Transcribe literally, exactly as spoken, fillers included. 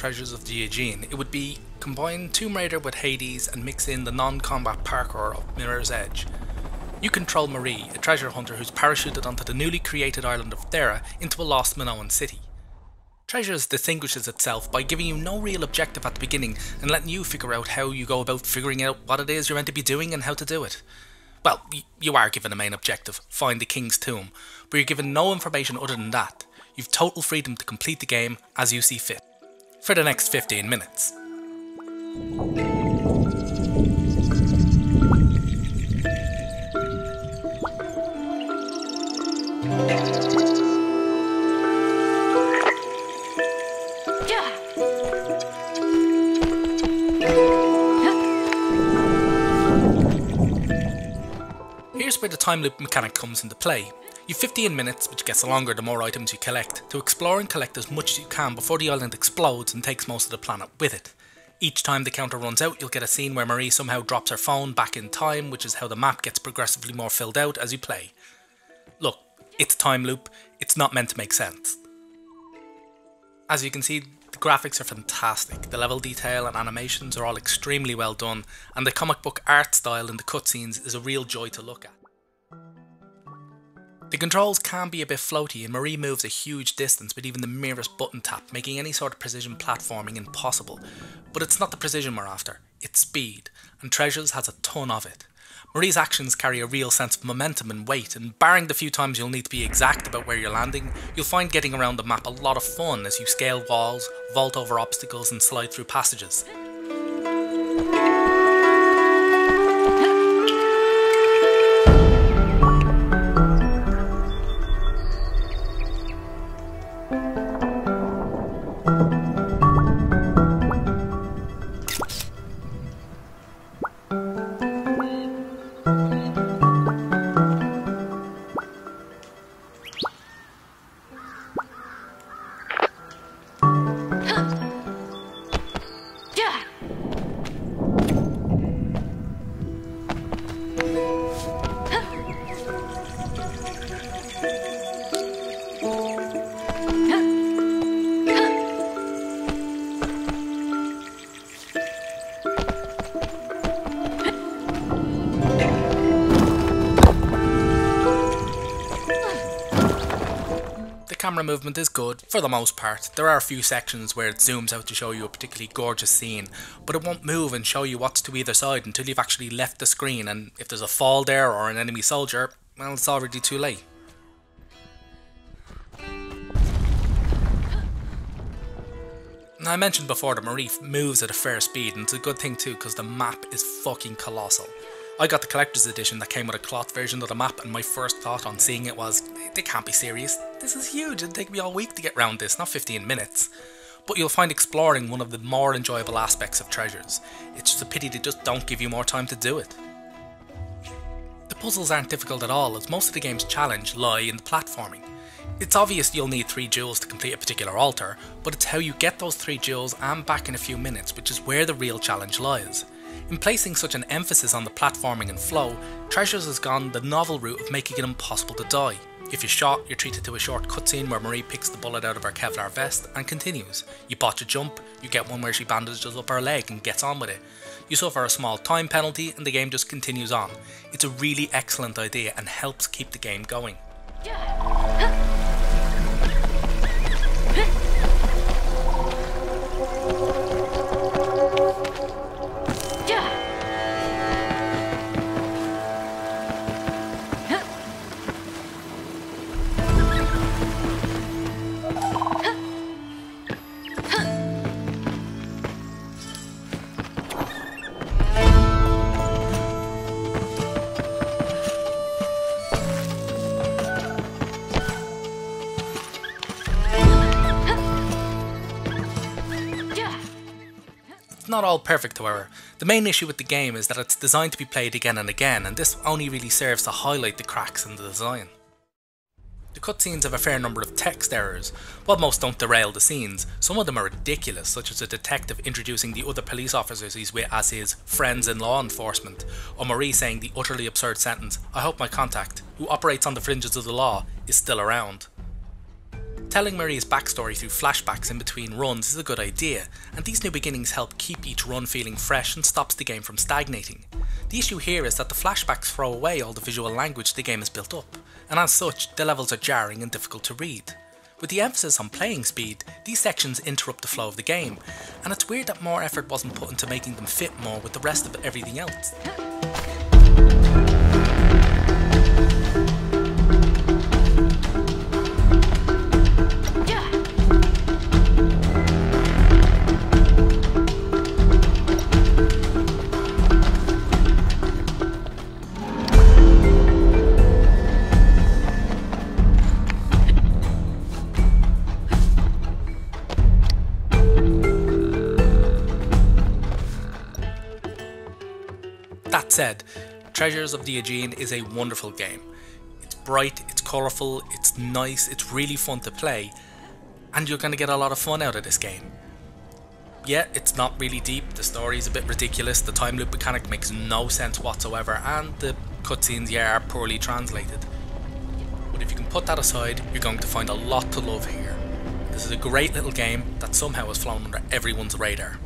Treasures of the Aegean, it would be combine Tomb Raider with Hades and mix in the non-combat parkour of Mirror's Edge. You control Marie, a treasure hunter who's parachuted onto the newly created island of Thera into a lost Minoan city. Treasures distinguishes itself by giving you no real objective at the beginning and letting you figure out how you go about figuring out what it is you're meant to be doing and how to do it. Well, you are given a main objective, find the King's Tomb, but you're given no information other than that. You've total freedom to complete the game as you see fit, for the next fifteen minutes. Here's where the time loop mechanic comes into play. You've fifteen minutes, which gets longer the more items you collect, to explore and collect as much as you can before the island explodes and takes most of the planet with it. Each time the counter runs out, you'll get a scene where Marie somehow drops her phone back in time, which is how the map gets progressively more filled out as you play. Look, it's a time loop, it's not meant to make sense. As you can see, the graphics are fantastic, the level detail and animations are all extremely well done, and the comic book art style in the cutscenes is a real joy to look at. The controls can be a bit floaty and Marie moves a huge distance with even the merest button tap, making any sort of precision platforming impossible. But it's not the precision we're after, it's speed, and Treasures has a ton of it. Marie's actions carry a real sense of momentum and weight, and barring the few times you'll need to be exact about where you're landing, you'll find getting around the map a lot of fun as you scale walls, vault over obstacles and slide through passages. Camera movement is good, for the most part. There are a few sections where it zooms out to show you a particularly gorgeous scene, but it won't move and show you what's to either side until you've actually left the screen, and if there's a fall there or an enemy soldier, well, it's already too late. Now, I mentioned before that Marie moves at a fair speed, and it's a good thing too because the map is fucking colossal. I got the collector's edition that came with a cloth version of the map, and my first thought on seeing it was, they can't be serious, this is huge, it'd take me all week to get round this, not fifteen minutes. But you'll find exploring one of the more enjoyable aspects of Treasures. It's just a pity they just don't give you more time to do it. The puzzles aren't difficult at all, as most of the game's challenge lie in the platforming. It's obvious you'll need three jewels to complete a particular altar, but it's how you get those three jewels and back in a few minutes, which is where the real challenge lies. In placing such an emphasis on the platforming and flow, Treasures has gone the novel route of making it impossible to die. If you're shot, you're treated to a short cutscene where Marie picks the bullet out of her Kevlar vest and continues. You botch a jump, you get one where she bandages up her leg and gets on with it. You suffer a small time penalty and the game just continues on. It's a really excellent idea and helps keep the game going. Not all perfect, however. The main issue with the game is that it's designed to be played again and again, and this only really serves to highlight the cracks in the design. The cutscenes have a fair number of text errors. While most don't derail the scenes, some of them are ridiculous, such as a detective introducing the other police officers he's with as his friends in law enforcement, or Marie saying the utterly absurd sentence, "I hope my contact, who operates on the fringes of the law, is still around." Telling Marie's backstory through flashbacks in between runs is a good idea, and these new beginnings help keep each run feeling fresh and stops the game from stagnating. The issue here is that the flashbacks throw away all the visual language the game has built up, and as such, the levels are jarring and difficult to read. With the emphasis on playing speed, these sections interrupt the flow of the game, and it's weird that more effort wasn't put into making them fit more with the rest of everything else. That said, Treasures of the Aegean is a wonderful game. It's bright, it's colourful, it's nice, it's really fun to play, and you're going to get a lot of fun out of this game. Yeah, it's not really deep, the story's a bit ridiculous, the time loop mechanic makes no sense whatsoever, and the cutscenes, yeah, are poorly translated. But if you can put that aside, you're going to find a lot to love here. This is a great little game that somehow has flown under everyone's radar.